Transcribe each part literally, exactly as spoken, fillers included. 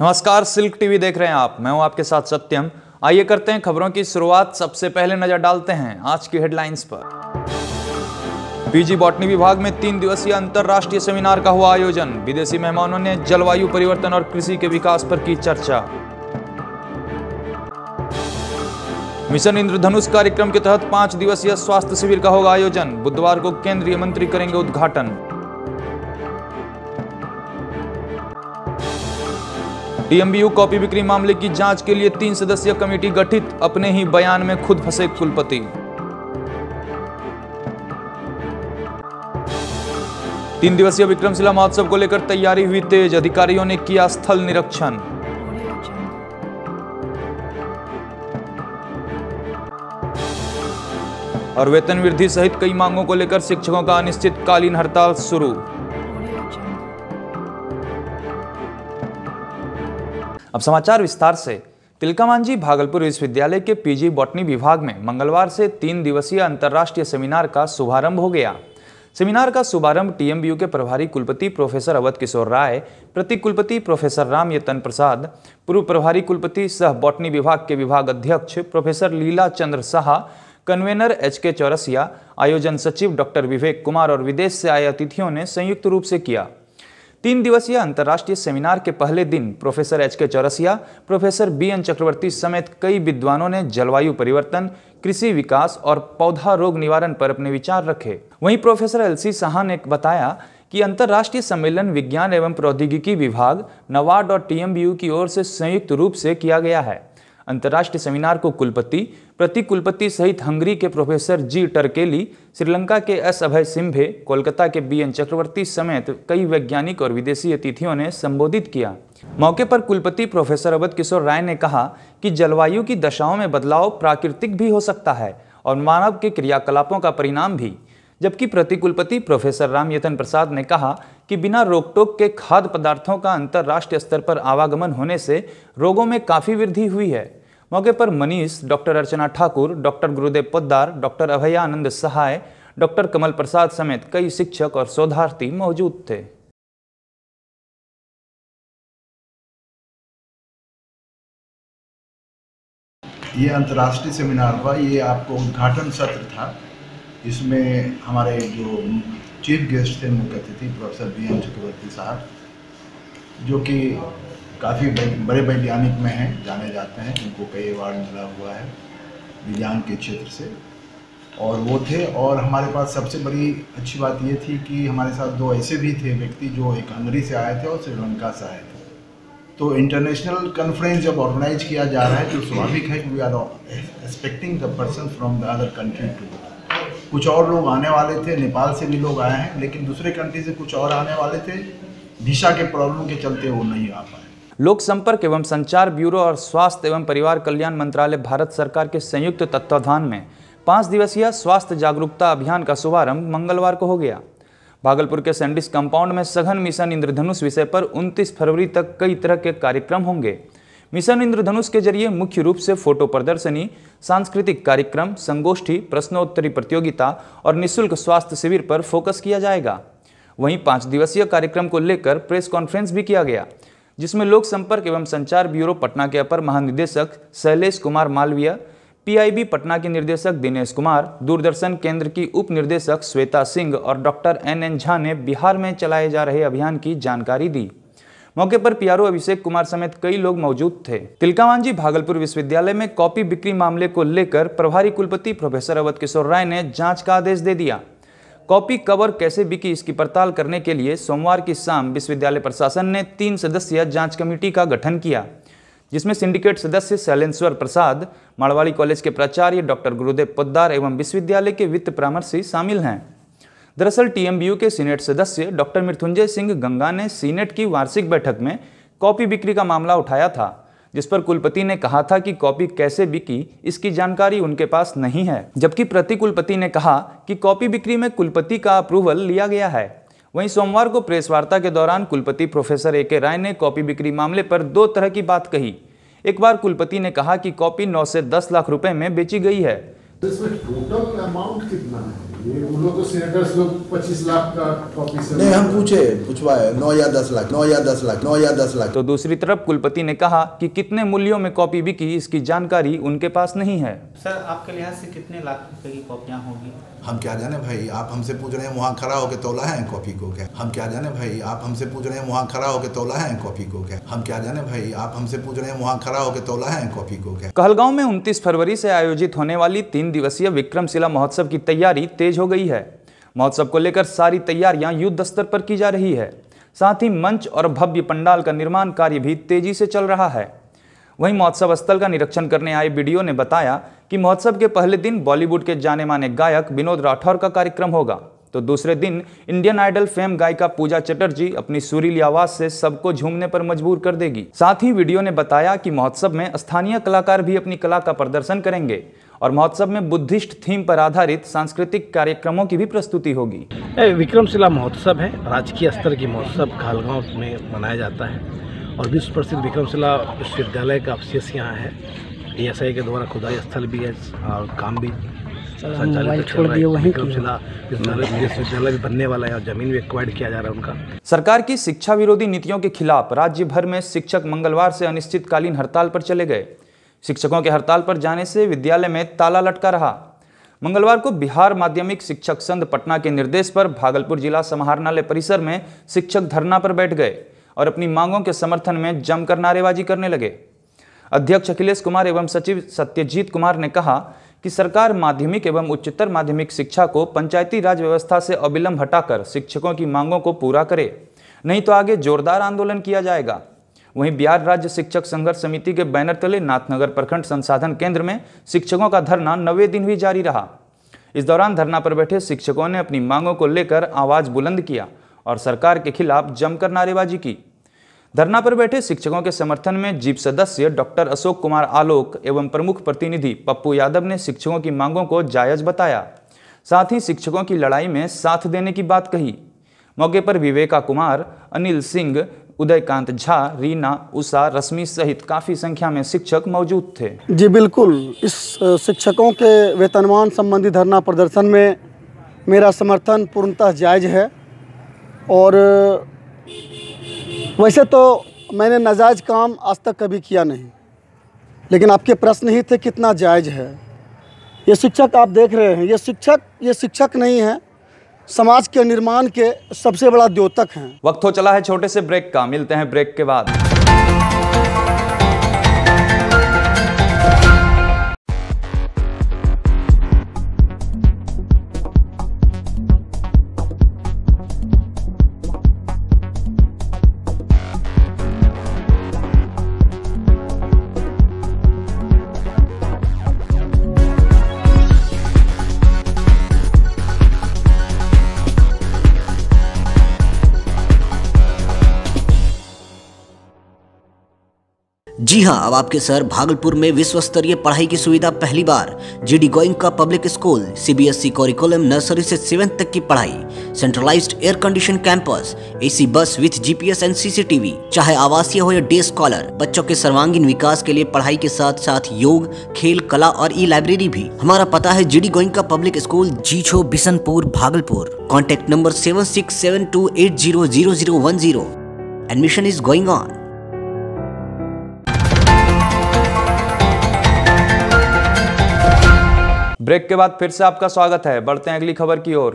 नमस्कार, silk TV देख रहे हैं आप। मैं हूं आपके साथ सत्यम। आइए करते हैं खबरों की शुरुआत। सबसे पहले नजर डालते हैं आज की हेडलाइंस पर। पीजी बॉटनी विभाग में तीन दिवसीय अंतर्राष्ट्रीय सेमिनार का हुआ आयोजन। विदेशी मेहमानों ने जलवायु परिवर्तन और कृषि के विकास पर की चर्चा। मिशन इंद्रधनुष कार्यक्रम के तहत पाँच दिवसीय स्वास्थ्य शिविर का होगा आयोजन। बुधवार को केंद्रीय मंत्री करेंगे उद्घाटन। डीएमबीयू कॉपी बिक्री मामले की जांच के लिए तीन सदस्यीय कमेटी गठित, अपने ही बयान में खुद फंसे कुलपति। तीन दिवसीय विक्रमशिला महोत्सव को लेकर तैयारी हुई तेज, अधिकारियों ने किया स्थल निरीक्षण। और वेतन वृद्धि सहित कई मांगों को लेकर शिक्षकों का अनिश्चितकालीन हड़ताल शुरू। अब समाचार विस्तार से। तिलकामांझी भागलपुर विश्वविद्यालय के पीजी बॉटनी विभाग में मंगलवार से तीन दिवसीय अंतर्राष्ट्रीय सेमिनार का शुभारंभ हो गया। सेमिनार का शुभारंभ टीएमबीयू के प्रभारी कुलपति प्रोफेसर अवध किशोर राय, प्रति कुलपति प्रोफेसर राम यतन प्रसाद, पूर्व प्रभारी कुलपति सह बॉटनी विभाग के विभाग अध्यक्ष professor Leela Chandra Saha, convener H K Chaurasia, आयोजन सचिव डॉक्टर विवेक कुमार और विदेश से आए अतिथियों ने संयुक्त रूप से किया। तीन दिवसीय अंतर्राष्ट्रीय सेमिनार के पहले दिन professor H K Chaurasia, professor B N Chakraborty समेत कई विद्वानों ने जलवायु परिवर्तन, कृषि विकास और पौधा रोग निवारण पर अपने विचार रखे। वहीं प्रोफेसर एल सी साहा ने बताया कि अंतर्राष्ट्रीय सम्मेलन विज्ञान एवं प्रौद्योगिकी विभाग नवाड और टीएमबीयू की ओर से संयुक्त रूप से किया गया है। अंतर्राष्ट्रीय सेमिनार को कुलपति, प्रति कुलपति सहित हंगरी के प्रोफेसर जी टरकेली, श्रीलंका के एस अभय सिंभे, कोलकाता के बी एन चक्रवर्ती समेत कई वैज्ञानिक और विदेशी अतिथियों ने संबोधित किया। मौके पर कुलपति प्रोफेसर अवध किशोर राय ने कहा कि जलवायु की दशाओं में बदलाव प्राकृतिक भी हो सकता है और मानव के क्रियाकलापों का परिणाम भी, जबकि प्रति कुलपति प्रोफेसर राम यतन प्रसाद ने कहा कि बिना रोक टोक के खाद्य पदार्थों का अंतर्राष्ट्रीय स्तर पर आवागमन होने से रोगों में काफ़ी वृद्धि हुई है। मौके पर Manish, doctor Archana Thakur, doctor Gurudev Poddar, doctor Abhayanand Sahay, doctor Kamal Prasad समेत कई शिक्षक और शोधार्थी मौजूद थे। ये अंतर्राष्ट्रीय सेमिनार हुआ, ये आपको उद्घाटन सत्र था। इसमें हमारे जो चीफ गेस्ट थे, मुख्य अतिथि प्रोफेसर बी एन चक्रवर्ती साहब, जो कि काफ़ी बड़े वैज्ञानिक में हैं, जाने जाते हैं, उनको कई अवार्ड मिला हुआ है विज्ञान के क्षेत्र से, और वो थे। और हमारे पास सबसे बड़ी अच्छी बात ये थी कि हमारे साथ दो ऐसे भी थे व्यक्ति जो एक हंगरी से आए थे और श्रीलंका से आए थे। तो इंटरनेशनल कॉन्फ्रेंस जब ऑर्गेनाइज किया जा रहा है तो स्वाभाविक है कि we are expecting the person from the other country too. कुछ और लोग आने वाले थे, नेपाल से भी लोग आए हैं, लेकिन दूसरे कंट्री से कुछ और आने वाले थे, दिशा के प्रॉब्लम के चलते वो नहीं आ पाए। लोक संपर्क एवं संचार ब्यूरो और स्वास्थ्य एवं परिवार कल्याण मंत्रालय भारत सरकार के संयुक्त तत्वाधान में पाँच दिवसीय स्वास्थ्य जागरूकता अभियान का शुभारंभ मंगलवार को हो गया। भागलपुर के सैंडिस कंपाउंड में सघन मिशन इंद्रधनुष विषय पर उनतीस फरवरी तक कई तरह के कार्यक्रम होंगे। मिशन इंद्रधनुष के जरिए मुख्य रूप से फोटो प्रदर्शनी, सांस्कृतिक कार्यक्रम, संगोष्ठी, प्रश्नोत्तरी प्रतियोगिता और निःशुल्क स्वास्थ्य शिविर पर फोकस किया जाएगा। वहीं पाँच दिवसीय कार्यक्रम को लेकर प्रेस कॉन्फ्रेंस भी किया गया, जिसमें लोक संपर्क एवं संचार ब्यूरो पटना के अपर महानिदेशक शैलेश कुमार मालवीय, पीआईबी पटना के निर्देशक दिनेश कुमार, दूरदर्शन केंद्र की उप निर्देशक श्वेता सिंह और डॉक्टर एन एन झा ने बिहार में चलाए जा रहे अभियान की जानकारी दी। मौके पर पीआरओ अभिषेक कुमार समेत कई लोग मौजूद थे। तिलकामांझी भागलपुर विश्वविद्यालय में कॉपी बिक्री मामले को लेकर प्रभारी कुलपति प्रोफेसर अवध किशोर राय ने जाँच का आदेश दे दिया। कॉपी कवर कैसे बिकी, इसकी पड़ताल करने के लिए सोमवार की शाम विश्वविद्यालय प्रशासन ने तीन सदस्यीय जांच कमेटी का गठन किया, जिसमें सिंडिकेट सदस्य शैलेश्वर प्रसाद, मारवाड़ी कॉलेज के प्राचार्य डॉक्टर गुरुदेव पोद्दार एवं विश्वविद्यालय के वित्त परामर्शी शामिल हैं। दरअसल टीएमबीयू के सीनेट सदस्य डॉक्टर मृत्युंजय सिंह गंगा ने सीनेट की वार्षिक बैठक में कॉपी बिक्री का मामला उठाया था, जिस पर कुलपति ने कहा था कि कॉपी कैसे बिकी इसकी जानकारी उनके पास नहीं है, जबकि प्रति कुलपति ने कहा कि कॉपी बिक्री में कुलपति का अप्रूवल लिया गया है। वहीं सोमवार को प्रेस वार्ता के दौरान कुलपति प्रोफेसर ए के राय ने कॉपी बिक्री मामले पर दो तरह की बात कही। एक बार कुलपति ने कहा कि कॉपी नौ से दस लाख रुपए में बेची गई है, इसमें टोटल अमाउंट कितना है? ये उन लोगों सेनेटर्स लोग पच्चीस लाख का कॉपी से नहीं, हम पूछे पूछवाए नौ या दस लाख नौ या दस लाख नौ या दस लाख। तो दूसरी तरफ कुलपति ने कहा कि कितने मूल्यों में कॉपी बिकी इसकी जानकारी उनके पास नहीं है। सर आपके लिहाज से कितने लाख रुपए की कॉपियाँ होगी? हम क्या जाने भाई, आप हमसे पूछ रहे हैं वहाँ खड़ा होकर तोला है कॉपी को क्या? हम क्या जाने भाई, आप हमसे पूछ रहे हैं वहाँ खड़ा होकर तोला है कॉपी को क्या? हम क्या जाने भाई, आप हमसे पूछ रहे हैं वहाँ खड़ा होकर तोला है कॉपी को क्या? कहलगांव में उनतीस फरवरी से आयोजित होने वाली तीन दिवसीय विक्रमशिला महोत्सव की तैयारी तेज हो गई है। महोत्सव को लेकर सारी तैयारियां युद्ध स्तर पर की जा रही है। साथ ही मंच और भव्य पंडाल का निर्माण कार्य भी तेजी से चल रहा है। वहीं महोत्सव स्थल का निरीक्षण करने आए बीडीओ ने बताया कि महोत्सव के पहले दिन बॉलीवुड के जाने माने गायक विनोद राठौर का कार्यक्रम होगा, तो दूसरे दिन इंडियन आइडल फेम गायिका पूजा चटर्जी अपनी सुरीली आवाज से सबको झूमने पर मजबूर कर देगी। साथ ही वीडियो ने बताया कि महोत्सव में स्थानीय कलाकार भी अपनी कला का प्रदर्शन करेंगे और महोत्सव में बुद्धिस्ट थीम पर आधारित सांस्कृतिक कार्यक्रमों की भी प्रस्तुति होगी। विक्रमशिला महोत्सव है, राजकीय स्तर की महोत्सव कहलगांव में मनाया जाता है और विश्व प्रसिद्ध विक्रमशिला विश्वविद्यालय का अवशेष यहाँ है। ए एस आई के द्वारा खुदाई स्थल भी है और काम भी विश्वविद्यालय बनने वाला है और जमीन भी एक्वायर किया जा रहा है उनका। सरकार की शिक्षा विरोधी नीतियों के खिलाफ राज्य भर में शिक्षक मंगलवार से अनिश्चितकालीन हड़ताल पर चले गए। शिक्षकों के हड़ताल पर जाने से विद्यालय में ताला लटका रहा। मंगलवार को बिहार माध्यमिक शिक्षक संघ पटना के निर्देश पर भागलपुर जिला समाहरणालय परिसर में शिक्षक धरना पर बैठ गए और अपनी मांगों के समर्थन में जमकर नारेबाजी करने लगे। अध्यक्ष अखिलेश कुमार एवं सचिव सत्यजीत कुमार ने कहा कि सरकार माध्यमिक एवं उच्चतर माध्यमिक शिक्षा को पंचायती राज व्यवस्था से अविलंब हटाकर शिक्षकों की मांगों को पूरा करे, नहीं तो आगे जोरदार आंदोलन किया जाएगा। वहीं बिहार राज्य शिक्षक संघर्ष समिति के बैनर तले नाथनगर प्रखंड संसाधन केंद्र में शिक्षकों का धरना नवे दिन भी जारी रहा। इस दौरान धरना पर बैठे शिक्षकों ने अपनी मांगों को लेकर आवाज बुलंद किया और सरकार के खिलाफ जमकर नारेबाजी की। धरना पर बैठे शिक्षकों के समर्थन में जीप सदस्य डॉक्टर अशोक कुमार आलोक एवं प्रमुख प्रतिनिधि पप्पू यादव ने शिक्षकों की मांगों को जायज बताया, साथ ही शिक्षकों की लड़ाई में साथ देने की बात कही। मौके पर विवेका कुमार, अनिल सिंह, उदयकांत झा, रीना, उषा, रश्मि सहित काफ़ी संख्या में शिक्षक मौजूद थे। जी बिल्कुल, इस शिक्षकों के वेतनमान संबंधी धरना प्रदर्शन में मेरा समर्थन पूर्णतः जायज है और वैसे तो मैंने नाजायज काम आज तक कभी किया नहीं, लेकिन आपके प्रश्न ही थे कितना जायज है। ये शिक्षक आप देख रहे हैं, ये शिक्षक ये शिक्षक नहीं है, समाज के निर्माण के सबसे बड़ा द्योतक हैं। वक्त हो चला है छोटे से ब्रेक का, मिलते हैं ब्रेक के बाद। जी हाँ, अब आपके सर भागलपुर में विश्व स्तरीय पढ़ाई की सुविधा पहली बार जी डी गोइंग का public school, C B S E curriculum, nursery से सेवेंथ तक की पढ़ाई, centralised air condition campus, A C bus with G P S and C C T V, चाहे आवासीय हो या डे स्कॉलर, बच्चों के सर्वांगीण विकास के लिए पढ़ाई के साथ साथ योग, खेल, कला और ई लाइब्रेरी भी। हमारा पता है जी डी गोइंग का public school, Jichho, Bishanpur, Bhagalpur. Contact number seven six seven two eight zero zero zero one zero. Admission is going on. Break के बाद फिर से आपका स्वागत है। बढ़ते हैं अगली खबर की ओर।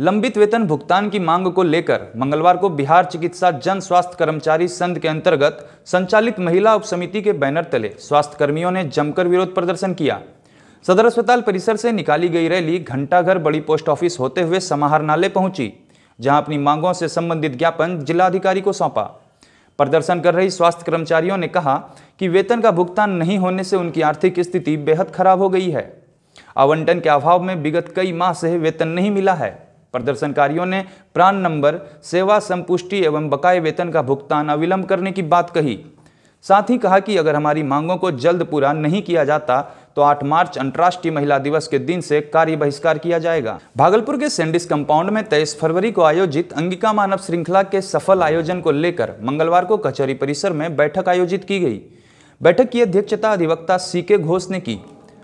लंबित वेतन भुगतान की मांग को लेकर मंगलवार को बिहार चिकित्सा जन स्वास्थ्य कर्मचारी संघ के अंतर्गत संचालित महिला उप समिति के बैनर तले स्वास्थ्य कर्मियों ने जमकर विरोध प्रदर्शन किया। सदर अस्पताल परिसर से निकाली गई रैली घंटाघर बड़ी पोस्ट ऑफिस होते हुए समाहरणालय पहुंची, जहाँ अपनी मांगों से संबंधित ज्ञापन जिलाधिकारी को सौंपा। प्रदर्शन कर रही स्वास्थ्य कर्मचारियों ने कहा कि वेतन का भुगतान नहीं होने से उनकी आर्थिक स्थिति बेहद खराब हो गई है। आवंटन के अभाव में विगत कई माह से वेतन नहीं मिला है। प्रदर्शनकारियों ने प्राण नंबर, सेवा संपुष्टि एवं बकाया वेतन का भुगतान अविलंब करने की बात कही। साथ ही कहा कि अगर हमारी मांगों को जल्द पूरा नहीं किया जाता तो आठ मार्च अंतर्राष्ट्रीय महिला दिवस के दिन से कार्य बहिष्कार किया जाएगा। भागलपुर के सैंडिस कंपाउंड में तेईस फरवरी को आयोजित अंगिका मानव श्रृंखला के सफल आयोजन को लेकर मंगलवार को कचहरी परिसर में बैठक आयोजित की गई। बैठक की अध्यक्षता अधिवक्ता सी के घोष ने की।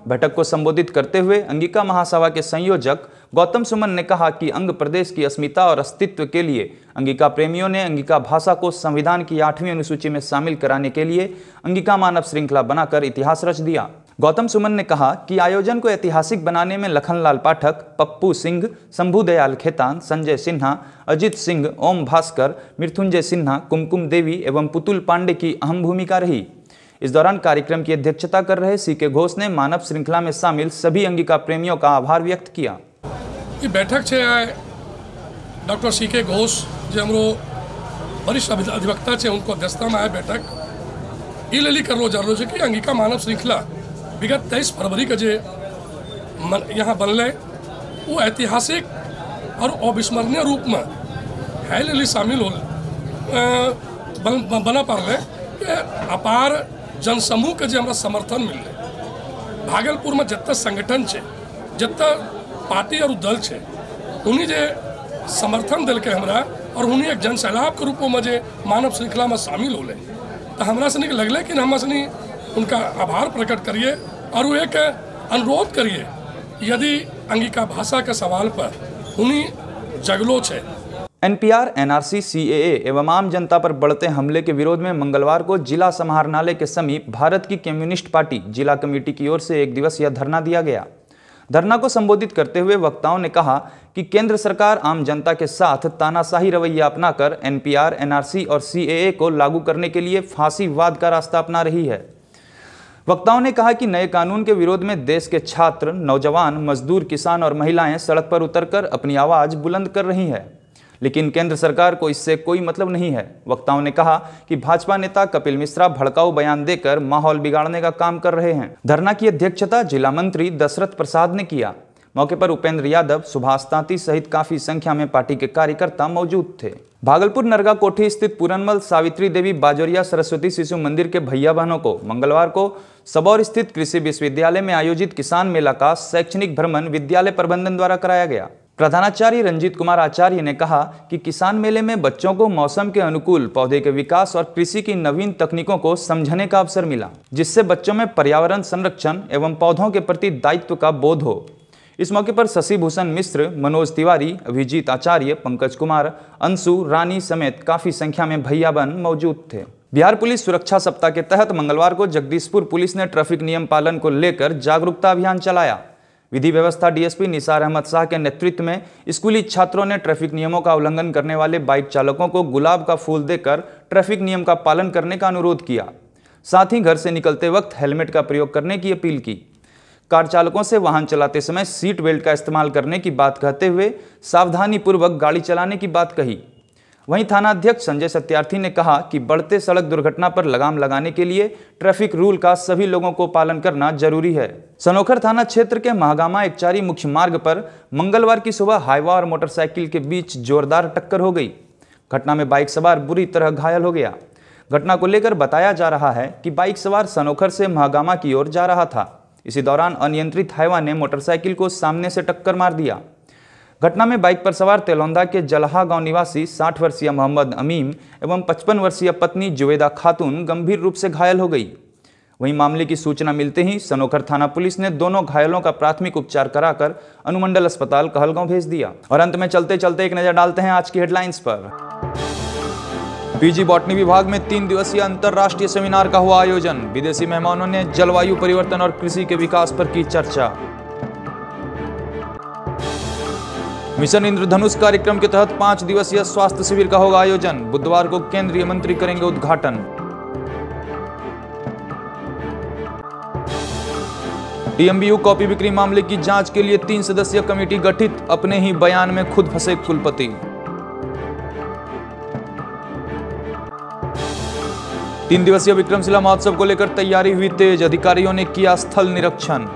बैठक को संबोधित करते हुए अंगिका महासभा के संयोजक गौतम सुमन ने कहा कि अंग प्रदेश की अस्मिता और अस्तित्व के लिए अंगिका प्रेमियों ने अंगिका भाषा को संविधान की आठवीं अनुसूची में शामिल कराने के लिए अंगिका मानव श्रृंखला बनाकर इतिहास रच दिया। गौतम सुमन ने कहा कि आयोजन को ऐतिहासिक बनाने में लखनलाल पाठक, पप्पू सिंह, शंभू दयाल खेतान, संजय सिन्हा, अजित सिंह, ओम भास्कर, मृत्युंजय सिन्हा, कुमकुम देवी एवं पुतुल पांडे की अहम भूमिका रही। इस दौरान कार्यक्रम की अध्यक्षता कर रहे सी के घोष ने मानव श्रृंखला में शामिल सभी अंगिका प्रेमियों का आभार व्यक्त किया। ये बैठक से आए डॉक्टर सी के घोष जो हमारे वरिष्ठ अधिवक्ता है उनको अध्यक्षता में आए बैठक इलेली कर लो जरूर है कि अंगिका मानव श्रृंखला विगत तेईस फरवरी के जे यहाँ बनल वो ऐतिहासिक और अविस्मरणीय रूप में है शामिल हो बन, बना पाले अपार जनसमूह के जो हमारा समर्थन मिल रहे भागलपुर में जत्ता संगठन है जत्ता पार्टी और दल है उन्हीं जे समर्थन दिल के हमारा और उन्हीं एक जनसैलाब के रूप में जो मानव श्रृंखला में शामिल होले तो हमरा से लगल कि हम उनका आभार प्रकट करिए और वो एक अनुरोध करिए यदि अंगिका भाषा के सवाल पर उन्हीं जगलो है। N P R, N R C, C A A एवं आम जनता पर बढ़ते हमले के विरोध में मंगलवार को जिला समाहरणालय के समीप भारत की कम्युनिस्ट पार्टी जिला कमेटी की ओर से एक दिवसीय धरना दिया गया। धरना को संबोधित करते हुए वक्ताओं ने कहा कि केंद्र सरकार आम जनता के साथ तानाशाही रवैया अपनाकर N P R, N R C और सी ए ए को लागू करने के लिए फांसीवाद का रास्ता अपना रही है। वक्ताओं ने कहा कि नए कानून के विरोध में देश के छात्र, नौजवान, मजदूर, किसान और महिलाएं सड़क पर उतरकर अपनी आवाज़ बुलंद कर रही हैं, लेकिन केंद्र सरकार को इससे कोई मतलब नहीं है। वक्ताओं ने कहा कि भाजपा नेता कपिल मिश्रा भड़काऊ बयान देकर माहौल बिगाड़ने का काम कर रहे हैं। धरना की अध्यक्षता जिला मंत्री दशरथ प्रसाद ने किया। मौके पर उपेंद्र यादव, सुभाष तांती सहित काफी संख्या में पार्टी के कार्यकर्ता मौजूद थे। भागलपुर नरगा कोठी स्थित पूरनमल सावित्री देवी बाजोरिया सरस्वती शिशु मंदिर के भैया बहनों को मंगलवार को सबौर स्थित कृषि विश्वविद्यालय में आयोजित किसान मेला का शैक्षणिक भ्रमण विद्यालय प्रबंधन द्वारा कराया गया। प्रधानाचार्य रंजीत कुमार आचार्य ने कहा कि किसान मेले में बच्चों को मौसम के अनुकूल पौधे के विकास और कृषि की नवीन तकनीकों को समझने का अवसर मिला, जिससे बच्चों में पर्यावरण संरक्षण एवं पौधों के प्रति दायित्व का बोध हो। इस मौके पर शशि भूषण मिश्र, मनोज तिवारी, अभिजीत आचार्य, पंकज कुमार, अंशु रानी समेत काफी संख्या में भैया बहन मौजूद थे। बिहार पुलिस सुरक्षा सप्ताह के तहत मंगलवार को जगदीशपुर पुलिस ने ट्रैफिक नियम पालन को लेकर जागरूकता अभियान चलाया। विधि व्यवस्था D S P Nisar Ahmad Shah के नेतृत्व में स्कूली छात्रों ने ट्रैफिक नियमों का उल्लंघन करने वाले बाइक चालकों को गुलाब का फूल देकर ट्रैफिक नियम का पालन करने का अनुरोध किया। साथ ही घर से निकलते वक्त हेलमेट का प्रयोग करने की अपील की। कार चालकों से वाहन चलाते समय सीट बेल्ट का इस्तेमाल करने की बात कहते हुए सावधानीपूर्वक गाड़ी चलाने की बात कही। वहीं थानाध्यक्ष संजय सत्यार्थी ने कहा कि बढ़ते सड़क दुर्घटना पर लगाम लगाने के लिए ट्रैफिक रूल का सभी लोगों को पालन करना जरूरी है। सनोखर थाना क्षेत्र के महागामा एकचारी मुख्य मार्ग पर मंगलवार की सुबह हाईवा और मोटरसाइकिल के बीच जोरदार टक्कर हो गई। घटना में बाइक सवार बुरी तरह घायल हो गया। घटना को लेकर बताया जा रहा है कि बाइक सवार सनोखर से महागामा की ओर जा रहा था। इसी दौरान अनियंत्रित हाईवा ने मोटरसाइकिल को सामने से टक्कर मार दिया। घटना में बाइक पर सवार तेलौंदा के जलहा गांव निवासी साठ वर्षीय मोहम्मद अमीम एवं पचपन वर्षीय पत्नी जुवेदा खातून गंभीर रूप से घायल हो गई। वहीं मामले की सूचना मिलते ही सनोखर थाना पुलिस ने दोनों घायलों का प्राथमिक उपचार कराकर अनुमंडल अस्पताल कहलगांव भेज दिया। और अंत में चलते चलते एक नजर डालते हैं आज की हेडलाइंस पर। पीजी बॉटनी विभाग में तीन दिवसीय अंतर्राष्ट्रीय सेमिनार का हुआ आयोजन। विदेशी मेहमानों ने जलवायु परिवर्तन और कृषि के विकास पर की चर्चा। मिशन इंद्रधनुष कार्यक्रम के तहत पांच दिवसीय स्वास्थ्य शिविर का होगा आयोजन। बुधवार को केंद्रीय मंत्री करेंगे उद्घाटन। D M B U copy बिक्री मामले की जांच के लिए तीन सदस्यीय कमेटी गठित, अपने ही बयान में खुद फंसे कुलपति। तीन दिवसीय विक्रमशिला महोत्सव को लेकर तैयारी हुई तेज, अधिकारियों ने किया स्थल निरीक्षण।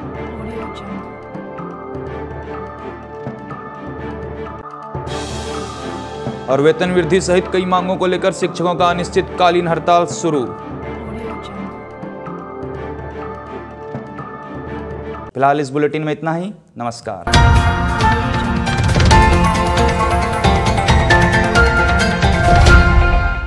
और वेतन वृद्धि सहित कई मांगों को लेकर शिक्षकों का अनिश्चितकालीन हड़ताल शुरू। फिलहाल इस बुलेटिन में इतना ही। नमस्कार।